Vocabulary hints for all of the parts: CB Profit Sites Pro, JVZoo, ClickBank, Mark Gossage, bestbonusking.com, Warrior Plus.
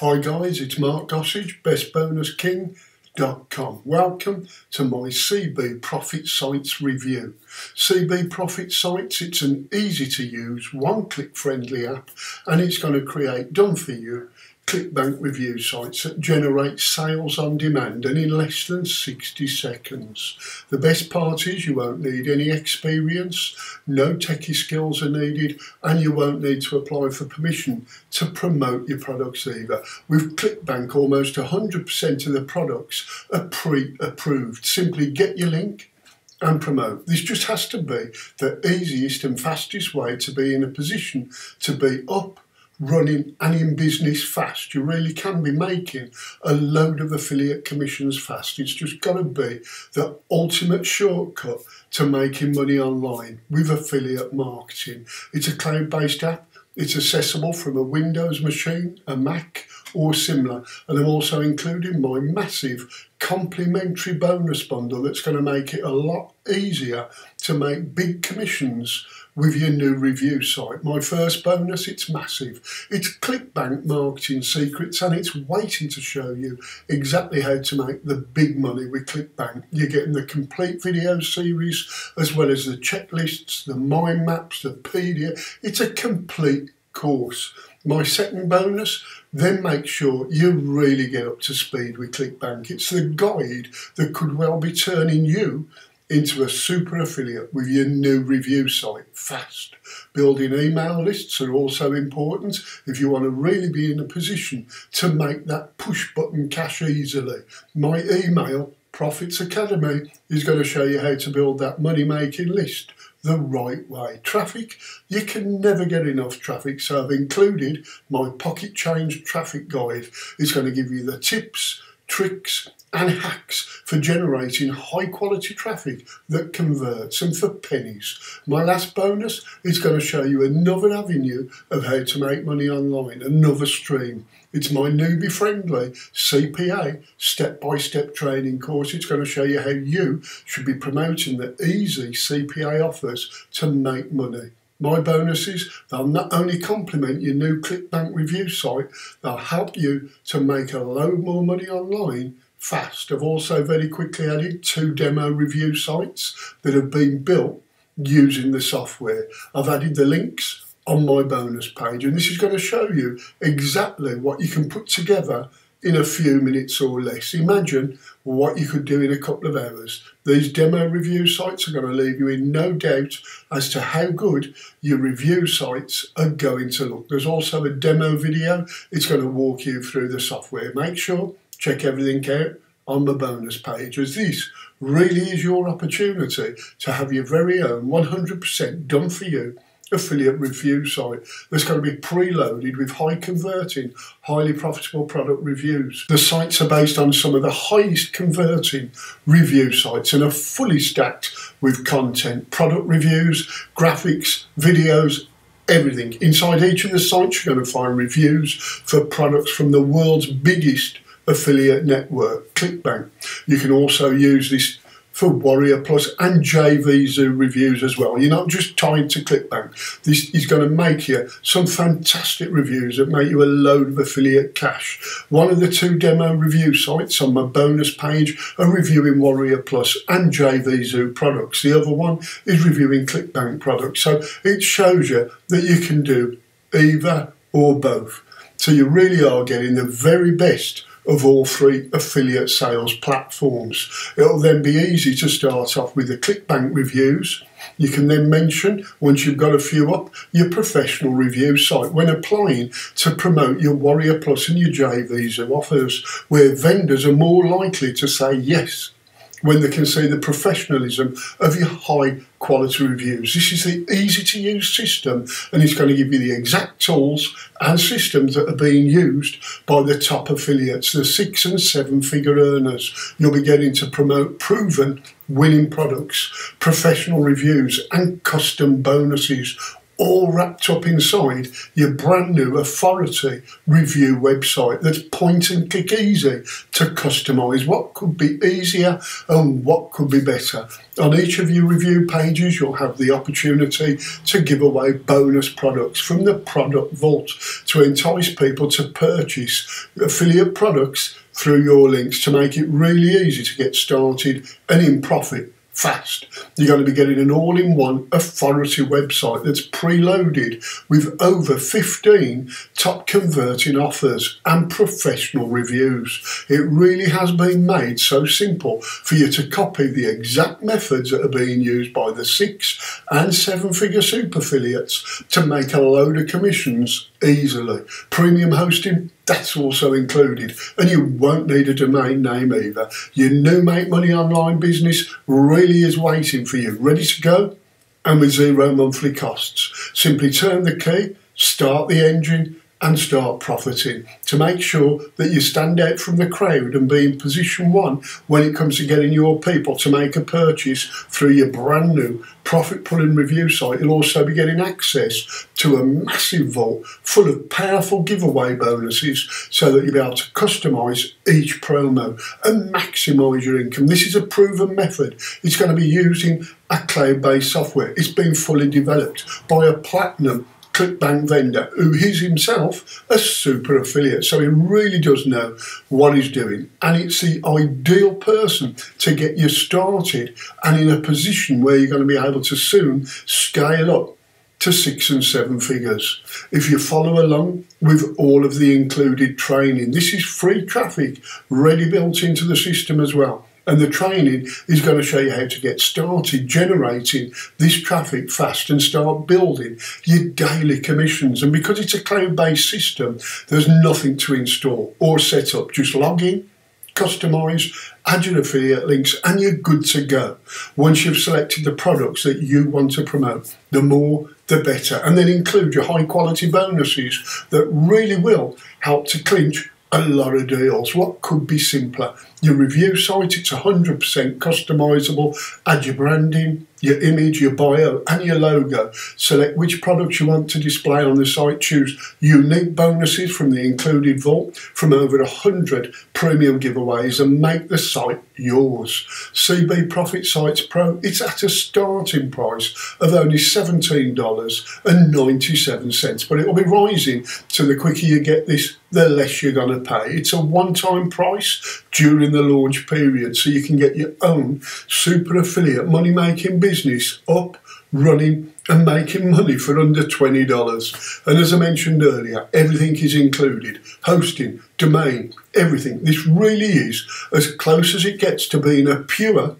Hi guys, it's Mark Gossage, bestbonusking.com. Welcome to my CB Profit Sites review. CB Profit Sites, it's an easy to use, one-click friendly app, and it's going to create done-for-you ClickBank review sites that generate sales on demand and in less than 60 seconds. The best part is you won't need any experience, no techie skills are needed, and you won't need to apply for permission to promote your products either. With ClickBank, almost 100% of the products are pre-approved. Simply get your link and promote. This just has to be the easiest and fastest way to be in a position to be up, running and in business fast. You really can be making a load of affiliate commissions fast. It's just got to be the ultimate shortcut to making money online with affiliate marketing. It's a cloud-based app. It's accessible from a Windows machine, a Mac or similar, and I'm also including my massive complimentary bonus bundle that's going to make it a lot easier to make big commissions with your new review site. My first bonus, it's massive. It's ClickBank Marketing Secrets, and it's waiting to show you exactly how to make the big money with ClickBank. You're getting the complete video series as well as the checklists, the mind maps, the PDF. It's a complete course. My second bonus, then make sure you really get up to speed with ClickBank. It's the guide that could well be turning you into a super affiliate with your new review site fast. Building email lists are also important if you want to really be in a position to make that push button cash easily. My email Profits Academy is going to show you how to build that money-making list the right way. Traffic, you can never get enough traffic, so I've included my Pocket Change Traffic Guide. It's going to give you the tips, tricks and hacks for generating high quality traffic that converts and for pennies. My last bonus is going to show you another avenue of how to make money online, another stream. It's my newbie friendly CPA step-by-step training course. It's going to show you how you should be promoting the easy CPA offers to make money. My bonuses, they'll not only complement your new ClickBank review site, they'll help you to make a load more money online fast. I've also very quickly added 2 demo review sites that have been built using the software. I've added the links on my bonus page, and this is going to show you exactly what you can put together in a few minutes or less. Imagine what you could do in a couple of hours. These demo review sites are going to leave you in no doubt as to how good your review sites are going to look. There's also a demo video. It's going to walk you through the software. Make sure, check everything out on the bonus page, as this really is your opportunity to have your very own 100% done for you affiliate review site that's going to be preloaded with high converting, highly profitable product reviews. The sites are based on some of the highest converting review sites and are fully stacked with content, product reviews, graphics, videos, everything. Inside each of the sites you're going to find reviews for products from the world's biggest affiliate network, ClickBank. You can also use this for Warrior Plus and JVZoo reviews as well. You're not just tied to ClickBank. This is going to make you some fantastic reviews that make you a load of affiliate cash. One of the 2 demo review sites on my bonus page are reviewing Warrior Plus and JVZoo products. The other one is reviewing ClickBank products. So it shows you that you can do either or both. So you really are getting the very best of all 3 affiliate sales platforms. It'll then be easy to start off with the ClickBank reviews. You can then mention, once you've got a few up, your professional review site when applying to promote your Warrior Plus and your JVZoo offers, where vendors are more likely to say yes when they can see the professionalism of your high quality reviews. This is the easy to use system, and it's going to give you the exact tools and systems that are being used by the top affiliates, the 6- and 7-figure earners. You'll be getting to promote proven winning products, professional reviews and custom bonuses, all wrapped up inside your brand new authority review website that's point and click easy to customise what could be easier and what could be better. On each of your review pages, you'll have the opportunity to give away bonus products from the product vault to entice people to purchase affiliate products through your links to make it really easy to get started and in profit fast. You're going to be getting an all-in-one authority website that's preloaded with over 15 top converting offers and professional reviews. It really has been made so simple for you to copy the exact methods that are being used by the 6- and 7-figure super affiliates to make a load of commissions easily. Premium hosting, that's also included, and you won't need a domain name either. Your new Make Money Online business really is waiting for you, ready to go and with zero monthly costs. Simply turn the key, start the engine and start profiting to make sure that you stand out from the crowd and be in position one when it comes to getting your people to make a purchase through your brand new Profit Pulling Review site. You'll also be getting access to a massive vault full of powerful giveaway bonuses so that you'll be able to customise each promo and maximise your income. This is a proven method. It's going to be using a cloud-based software. It's been fully developed by a platinum ClickBank vendor who is himself a super affiliate, so he really does know what he's doing, and it's the ideal person to get you started and in a position where you're going to be able to soon scale up to 6- and 7-figures. If you follow along with all of the included training, this is free traffic ready built into the system as well. And the training is going to show you how to get started generating this traffic fast and start building your daily commissions. And because it's a cloud-based system, there's nothing to install or set up. Just log in, customize, add your affiliate links, and you're good to go. Once you've selected the products that you want to promote, the more the better. And then include your high-quality bonuses that really will help to clinch a lot of deals. What could be simpler? Your review site, it's 100% customisable. Add your branding, your image, your bio and your logo. Select which products you want to display on the site. Choose unique bonuses from the included vault from over 100 premium giveaways and make the site yours. CB Profit Sites Pro, it's at a starting price of only $17.97, but it will be rising, so the quicker you get this, the less you're going to pay. It's a one-time price during the launch period, so you can get your own super affiliate money-making business up, running and making money for under $20. And as I mentioned earlier, everything is included. Hosting, domain, everything. This really is as close as it gets to being a pure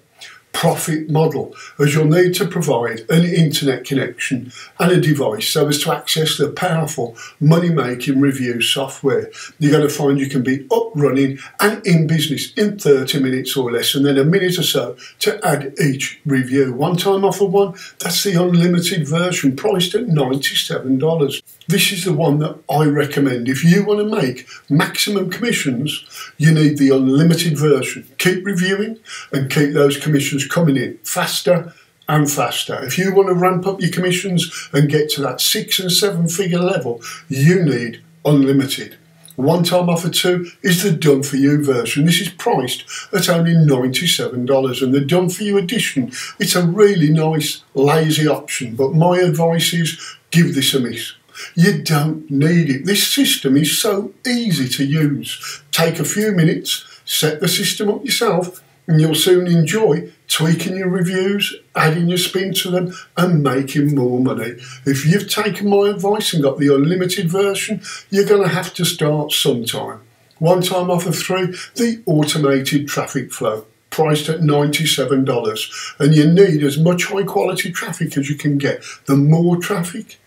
profit model, as you'll need to provide an internet connection and a device so as to access the powerful money-making review software. You're going to find you can be up, running and in business in 30 minutes or less, and then a minute or so to add each review. One-time offer one, that's the unlimited version priced at $97. This is the one that I recommend. If you want to make maximum commissions, you need the unlimited version. Keep reviewing and keep those commissions coming in faster and faster. If you want to ramp up your commissions and get to that 6- and 7-figure level, you need unlimited. One-time offer two is the done-for-you version. This is priced at only $97, and the done-for-you edition, it's a really nice, lazy option, but my advice is give this a miss. You don't need it. This system is so easy to use. Take a few minutes, set the system up yourself, and you'll soon enjoy tweaking your reviews, adding your spin to them and making more money. If you've taken my advice and got the unlimited version, you're going to have to start sometime. One-time offer three, the automated traffic flow, priced at $97. And you need as much high-quality traffic as you can get. The more traffic,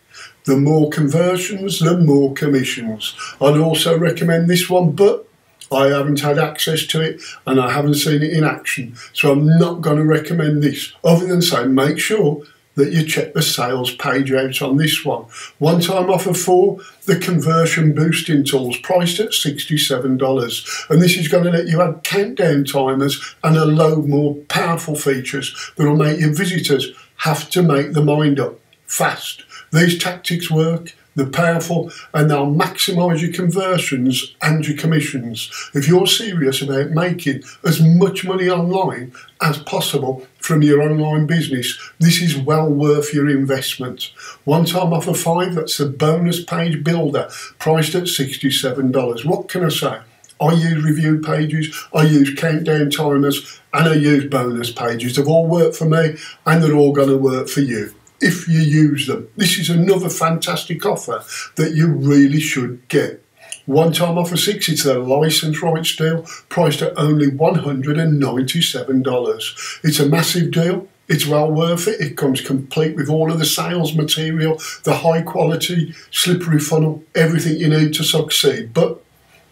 the more conversions, the more commissions. I'd also recommend this one, but I haven't had access to it and I haven't seen it in action, so I'm not going to recommend this other than say make sure that you check the sales page out on this one. One-time offer for the conversion boosting tools, priced at $67, and this is going to let you add countdown timers and a load more powerful features that will make your visitors have to make their mind up fast. These tactics work, they're powerful, and they'll maximise your conversions and your commissions if you're serious about making as much money online as possible from your online business. This is well worth your investment. One time offer 5, that's the bonus page builder, priced at $67. What can I say? I use review pages, I use countdown timers, and I use bonus pages. They've all worked for me, and they're all going to work for you if you use them. This is another fantastic offer that you really should get. One time offer 6, it's their license rights deal, priced at only $197. It's a massive deal. It's well worth it. It comes complete with all of the sales material, the high quality, slippery funnel, everything you need to succeed. But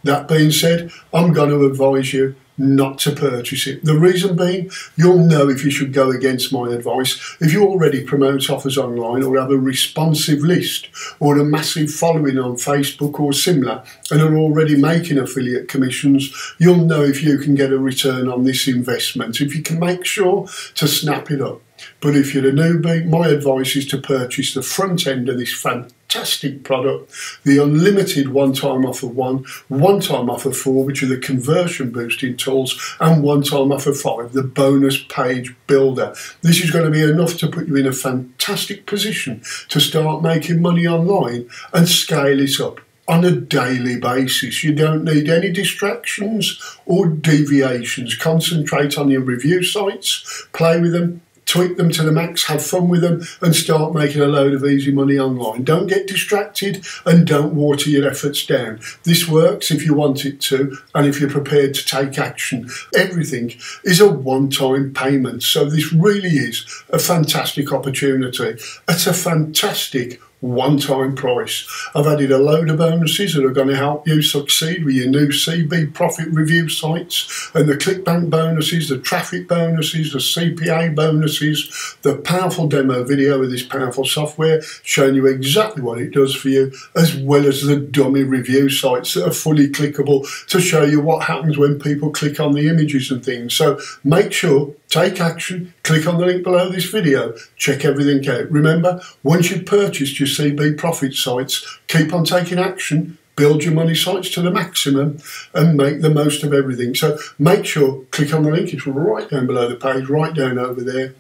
that being said, I'm going to advise you not to purchase it. The reason being, you'll know if you should go against my advice. If you already promote offers online or have a responsive list or a massive following on Facebook or similar and are already making affiliate commissions, you'll know if you can get a return on this investment, if you can make sure to snap it up. But if you're a newbie, my advice is to purchase the front end of this fantastic product, the unlimited one-time offer 1, one-time offer 4, which are the conversion boosting tools, and one-time offer 5, the bonus page builder. This is going to be enough to put you in a fantastic position to start making money online and scale it up on a daily basis. You don't need any distractions or deviations. Concentrate on your review sites, play with them, tweak them to the max, have fun with them, and start making a load of easy money online. Don't get distracted and don't water your efforts down. This works if you want it to and if you're prepared to take action. Everything is a one-time payment, so this really is a fantastic opportunity. It's a fantastic one-time price. I've added a load of bonuses that are going to help you succeed with your new CB Profit review sites, and the ClickBank bonuses, the traffic bonuses, the CPA bonuses, the powerful demo video of this powerful software showing you exactly what it does for you, as well as the dummy review sites that are fully clickable to show you what happens when people click on the images and things. So make sure, take action, click on the link below this video, check everything out. Remember, once you've purchased your CB Profit sites, keep on taking action, build your money sites to the maximum, and make the most of everything. So make sure, click on the link, it's right down below the page, right down over there,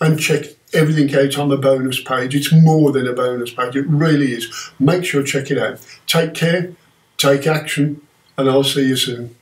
and check everything out on the bonus page. It's more than a bonus page, it really is. Make sure, check it out. Take care, take action, and I'll see you soon.